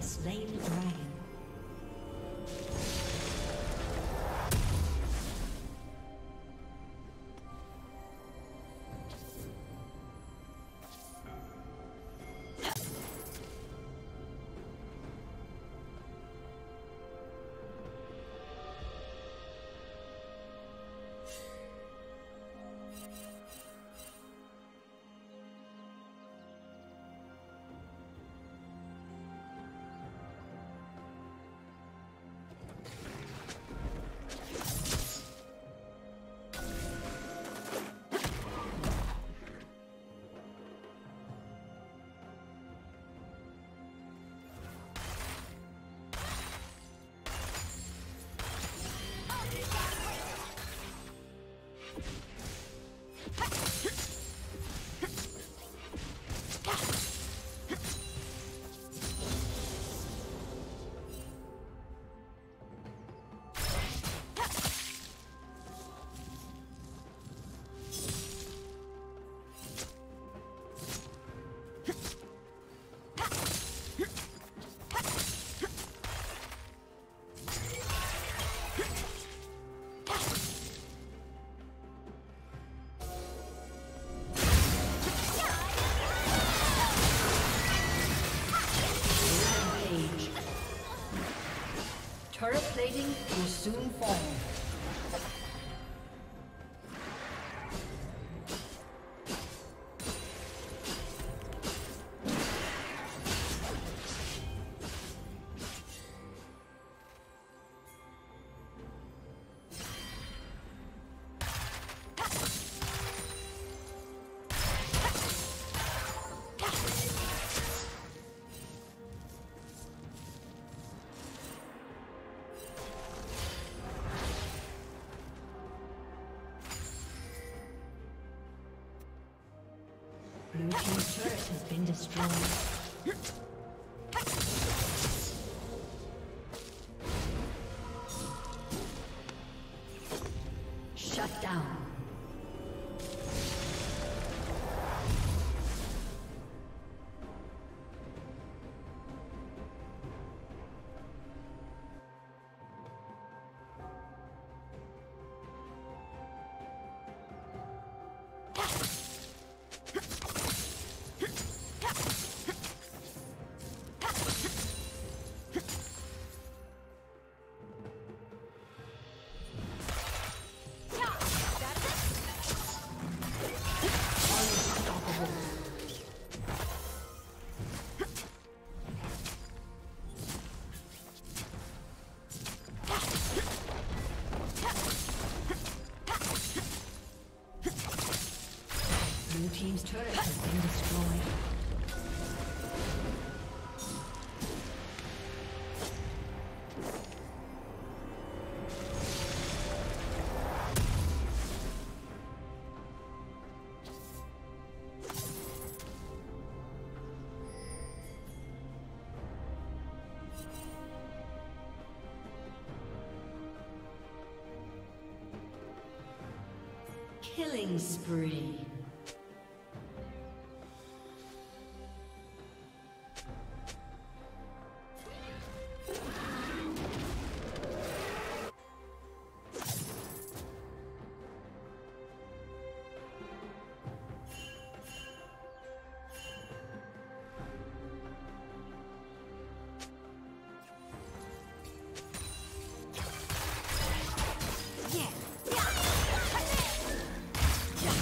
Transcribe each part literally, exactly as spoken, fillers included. has slain the dragon. Turret plating will soon fall. Blue team's turret has been destroyed. Shut down. Team's turret has been destroyed. Killing spree. Yeah. Yeah. Yeah. Yeah.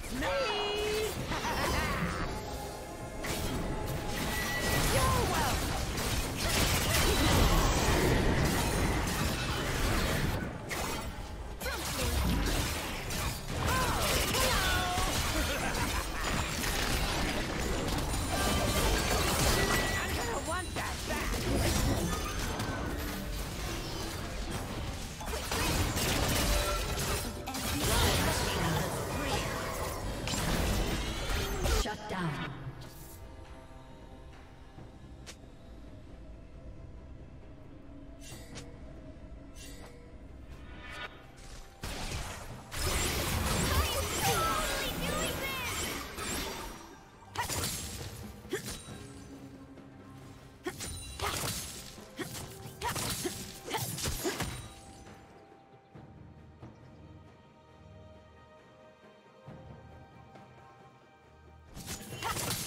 It's me! You're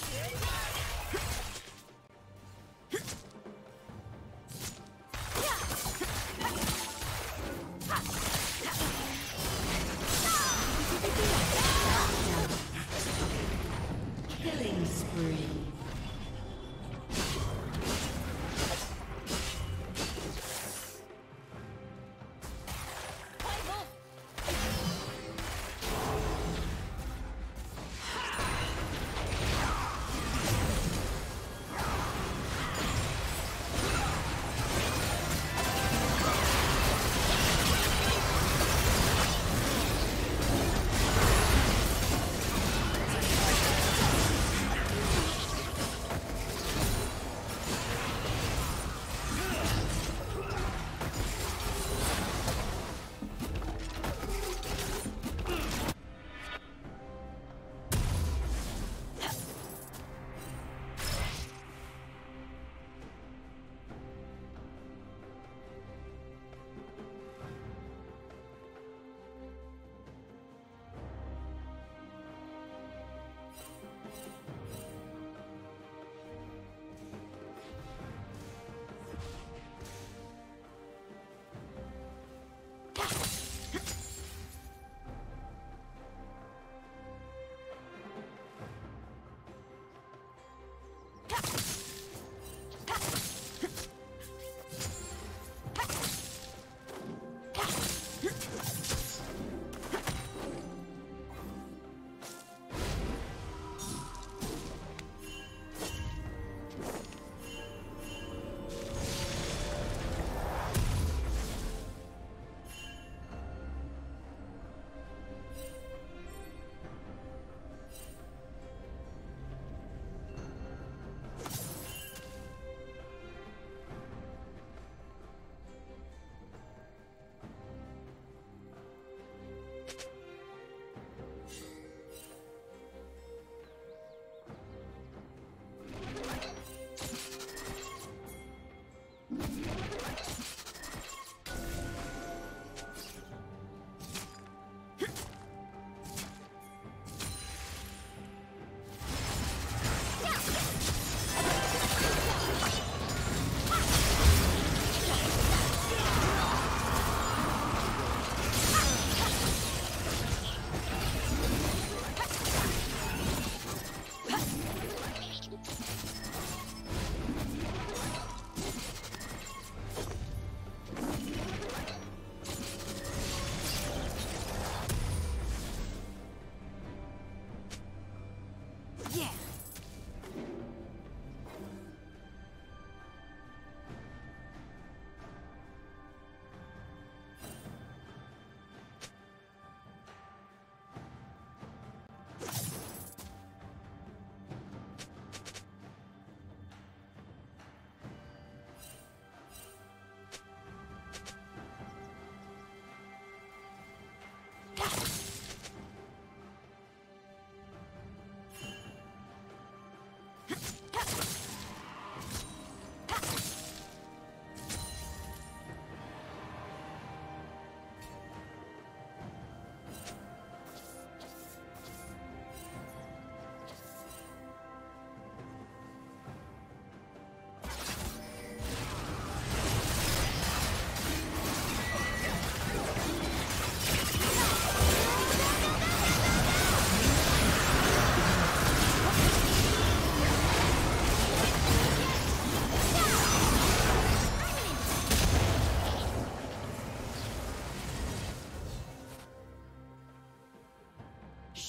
you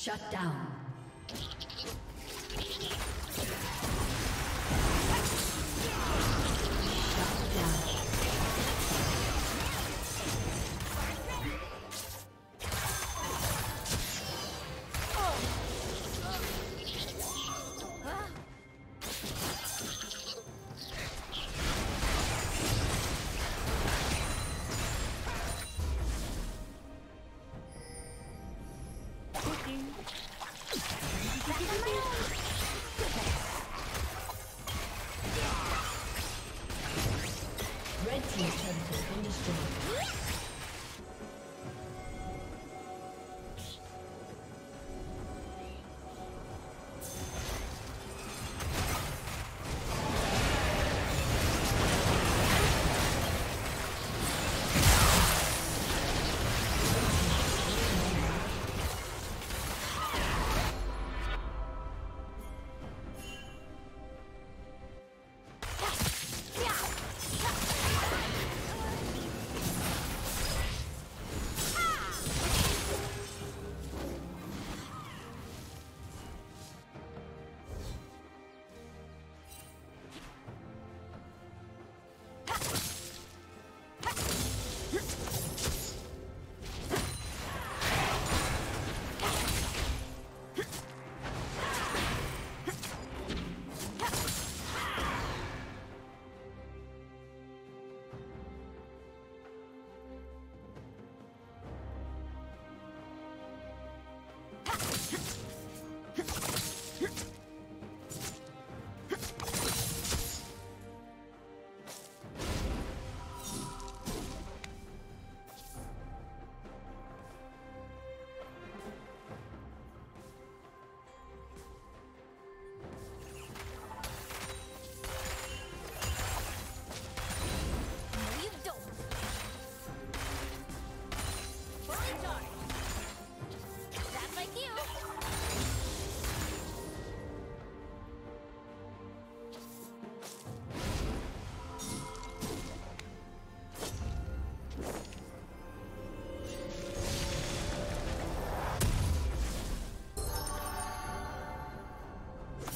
Shut down.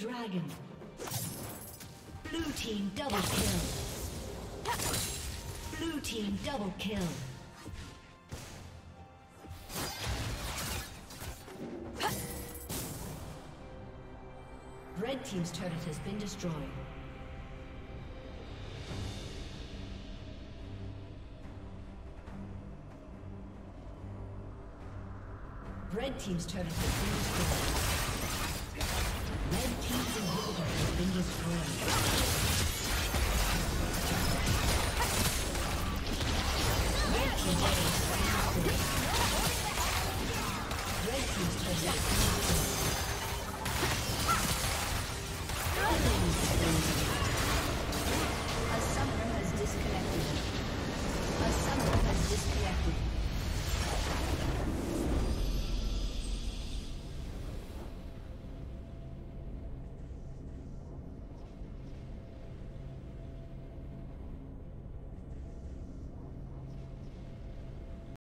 dragon. Blue team double kill. Blue team double kill. Red team's turret has been destroyed. Red team's turret has been destroyed. Red team's inhibitor has been destroyed. Red team's turret has been destroyed. Red team's turret has been destroyed.